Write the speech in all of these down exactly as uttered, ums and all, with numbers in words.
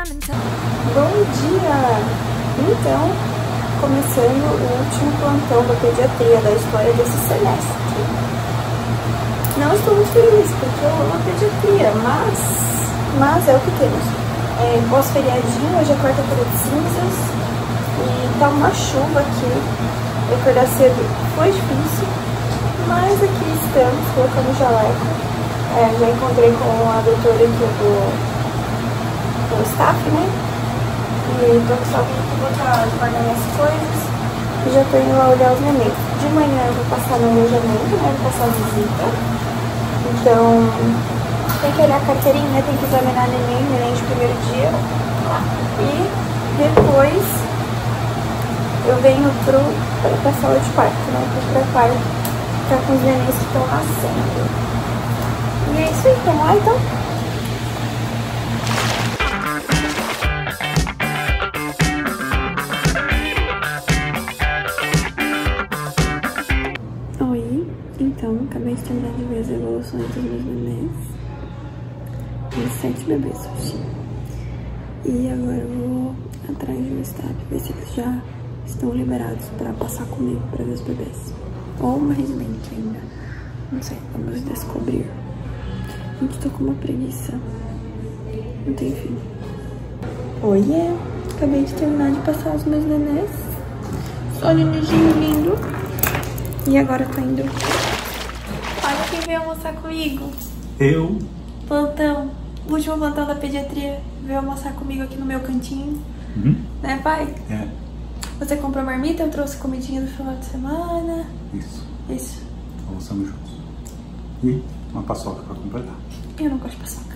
Bom dia! Então, começando o último plantão da pediatria da história desse semestre. Não estou muito feliz, porque eu amo a pediatria, mas, mas é o que temos. É, pós-feriadinho, hoje é quarta-feira de cinzas, e tá uma chuva aqui, eu acordar cedo foi difícil, mas aqui estamos, colocamos jaleco. É, já encontrei com a doutora aqui do... o staff, né? E tô só vou botar guardar minhas coisas. E já tô indo lá olhar os neném. De manhã eu vou passar no alojamento, né? Vou passar a visita. Então, tem que olhar a carteirinha, né? Tem que examinar neném, neném de primeiro dia. E depois eu venho pro, pra sala de parto, né? Pro pré-parto, tá com os nenéns que estão nascendo. E é isso aí, vamos lá então. Acabei de terminar de ver as evoluções dos meus bebês. Tem sete bebês hoje. E agora eu vou atrás de um staff, ver se eles já estão liberados pra passar comigo pra ver os bebês. Ou uma residente ainda. Não sei, vamos descobrir. Gente, tô com uma preguiça. Não tem fim. Oiê! Oh, yeah. Acabei de terminar de passar os meus nenés. Olha o nenenzinho lindo. E agora eu tô indo. Olha quem veio almoçar comigo. Eu. Plantão. O último plantão da pediatria veio almoçar comigo aqui no meu cantinho. Uhum. Né, pai? É. Você comprou marmita, eu trouxe comidinha do final de semana. Isso. Isso. Almoçamos juntos. E uma paçoca pra completar. Eu não gosto de paçoca.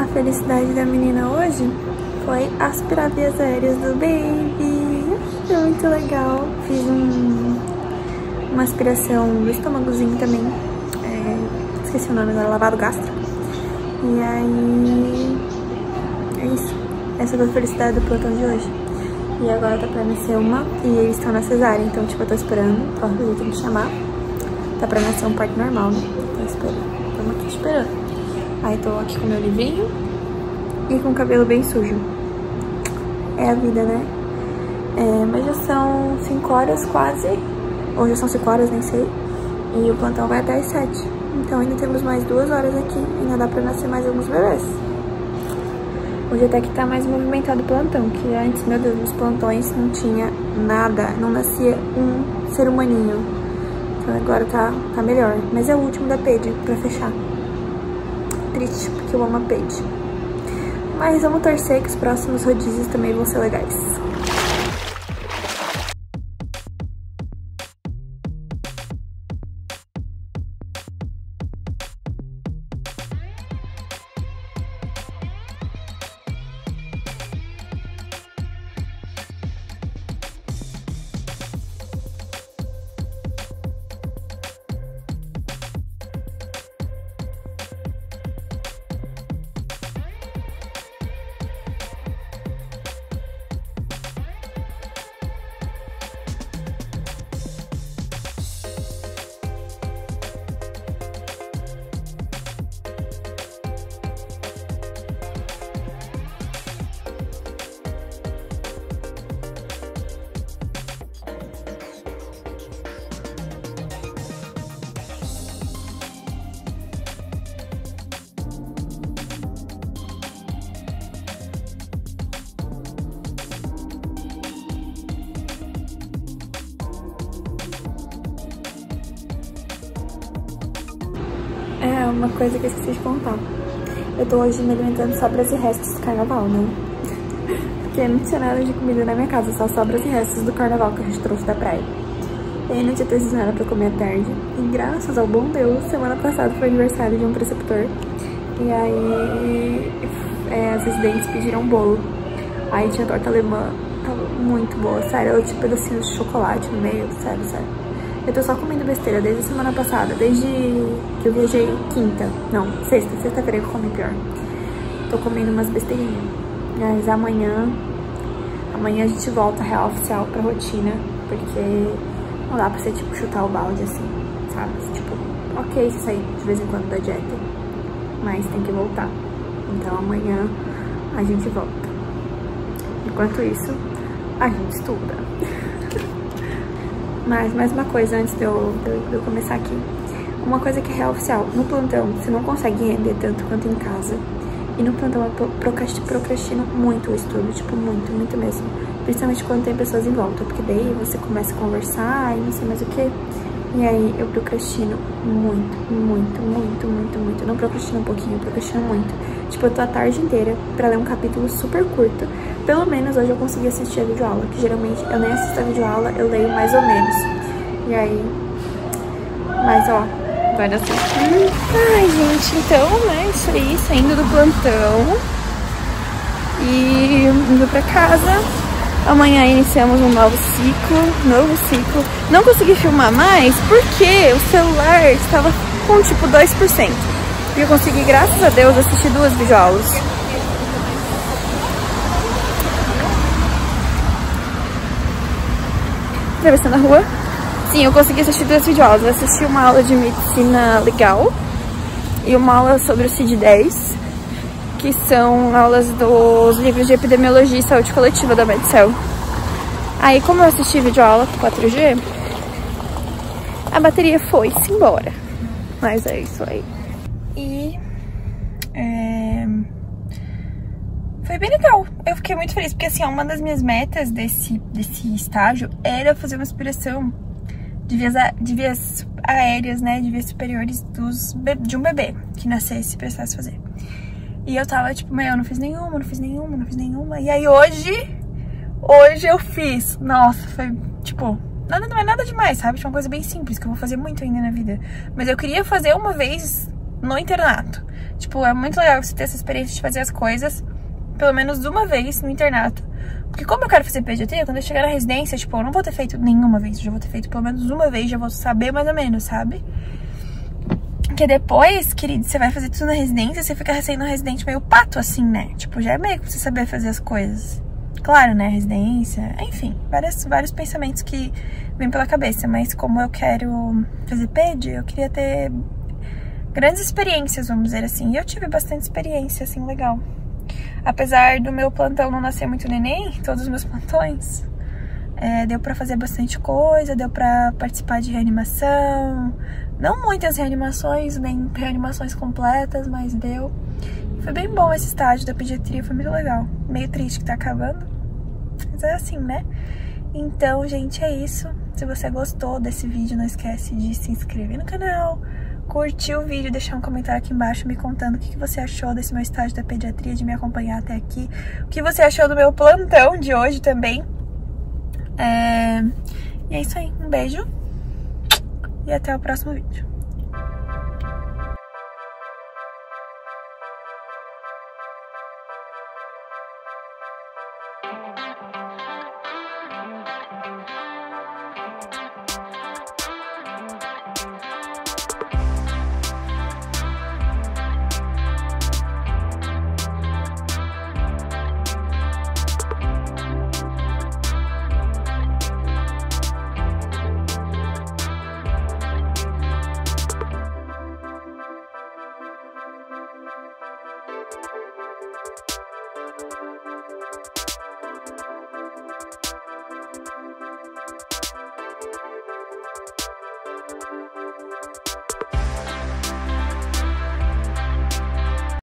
A felicidade da menina hoje foi aspirar vias aéreas do baby. Foi muito legal. Fiz um, uma aspiração do estômagozinho também. É, esqueci o nome agora, lavado gastro. E aí... é isso. Essa foi a felicidade do plantão de hoje. E agora tá pra nascer uma e eles estão na cesárea. Então, tipo, eu tô esperando. Ó, eu tenho que chamar. Tá pra nascer um parto normal, né? Tô esperando. Tamo aqui esperando. Aí tô aqui com meu livrinho. E com o cabelo bem sujo. É a vida, né? É, mas já são cinco horas quase. Ou já são cinco horas, nem sei. E o plantão vai até as sete. Então ainda temos mais duas horas aqui. Ainda dá pra nascer mais alguns bebês. Hoje até que tá mais movimentado o plantão. Que antes, meu Deus, nos plantões não tinha nada. Não nascia um ser humaninho. Então agora tá, tá melhor. Mas é o último da P E D pra fechar. Triste, porque eu amo a P E D. Mas vamos torcer que os próximos rodízios também vão ser legais. uma coisa que eu esqueci de contar. Eu tô hoje me alimentando sobras e restos do carnaval, né? Porque não tinha nada de comida na minha casa, só sobras e restos do carnaval que a gente trouxe da praia. E aí não tinha trazido nada pra comer à tarde. E graças ao bom Deus, semana passada foi aniversário de um preceptor. E aí é, as residentes pediram bolo. Aí tinha torta alemã, tava muito boa, sério. Eu tinha pedacinhos de chocolate no meio, sério, sério. Eu tô só comendo besteira desde a semana passada, desde que eu viajei quinta, não, sexta, sexta-feira que eu comi pior. Tô comendo umas besteirinhas. Mas amanhã, amanhã a gente volta real oficial pra rotina, porque não dá pra você, tipo, chutar o balde assim, sabe? Tipo, ok, sair de vez em quando da dieta, mas tem que voltar. Então amanhã a gente volta. Enquanto isso, a gente estuda. Mas mais uma coisa antes de eu, de, eu, de eu começar aqui. Uma coisa que é real oficial. No plantão, você não consegue render tanto quanto em casa. E no plantão eu procrastino muito o estudo. Tipo, muito, muito mesmo. Principalmente quando tem pessoas em volta. Porque daí você começa a conversar e não sei mais o que. E aí eu procrastino muito, muito, muito, muito, muito. Eu não procrastino um pouquinho, eu procrastino muito. Tipo, eu tô a tarde inteira pra ler um capítulo super curto. Pelo menos hoje eu consegui assistir a videoaula, que geralmente eu nem assisto a videoaula, eu leio mais ou menos. E aí... Mas, ó, vai dar certo. Hum. Ai, gente, então, né, isso aí, saindo do plantão. E indo pra casa. Amanhã iniciamos um novo ciclo, novo ciclo. Não consegui filmar mais porque o celular estava com, tipo, dois por cento. E eu consegui, graças a Deus, assistir duas videoaulas. Atravessando a rua. Sim, eu consegui assistir duas videoaulas. Eu assisti uma aula de medicina legal e uma aula sobre o C I D dez, que são aulas dos livros de epidemiologia e saúde coletiva da Medcel. Aí, como eu assisti videoaula com quatro G, a bateria foi-se embora. Mas é isso aí. E... É... Foi bem legal, eu fiquei muito feliz, porque assim, uma das minhas metas desse, desse estágio era fazer uma aspiração de vias, a, de vias aéreas, né, de vias superiores dos, de um bebê que nascesse e precisasse fazer. E eu tava tipo, meu, eu não fiz nenhuma, não fiz nenhuma, não fiz nenhuma. E aí hoje, hoje eu fiz, nossa, foi tipo, nada, não é nada demais, sabe, tipo uma coisa bem simples, que eu vou fazer muito ainda na vida. Mas eu queria fazer uma vez no internato, tipo, é muito legal você ter essa experiência de fazer as coisas pelo menos uma vez no internato. Porque como eu quero fazer pediatria, quando eu chegar na residência, tipo, eu não vou ter feito nenhuma vez. Eu já vou ter feito pelo menos uma vez, já vou saber mais ou menos, sabe? Porque depois, querido, você vai fazer tudo na residência, você fica sendo um residente meio pato, assim, né? Tipo, já é meio que você saber fazer as coisas. Claro, né? Residência, enfim, vários, vários pensamentos que vêm pela cabeça. Mas como eu quero fazer pedi, eu queria ter grandes experiências, vamos dizer assim. E eu tive bastante experiência, assim, legal. Apesar do meu plantão não nascer muito neném, todos os meus plantões, é, deu pra fazer bastante coisa, deu pra participar de reanimação. Não muitas reanimações, nem reanimações completas, mas deu. Foi bem bom esse estágio da pediatria, foi muito legal. Meio triste que tá acabando, mas é assim, né? Então, gente, é isso. Se você gostou desse vídeo, não esquece de se inscrever no canal, curtir o vídeo, deixar um comentário aqui embaixo me contando o que você achou desse meu estágio da pediatria, de me acompanhar até aqui, o que você achou do meu plantão de hoje também. É... E é isso aí, um beijo e até o próximo vídeo.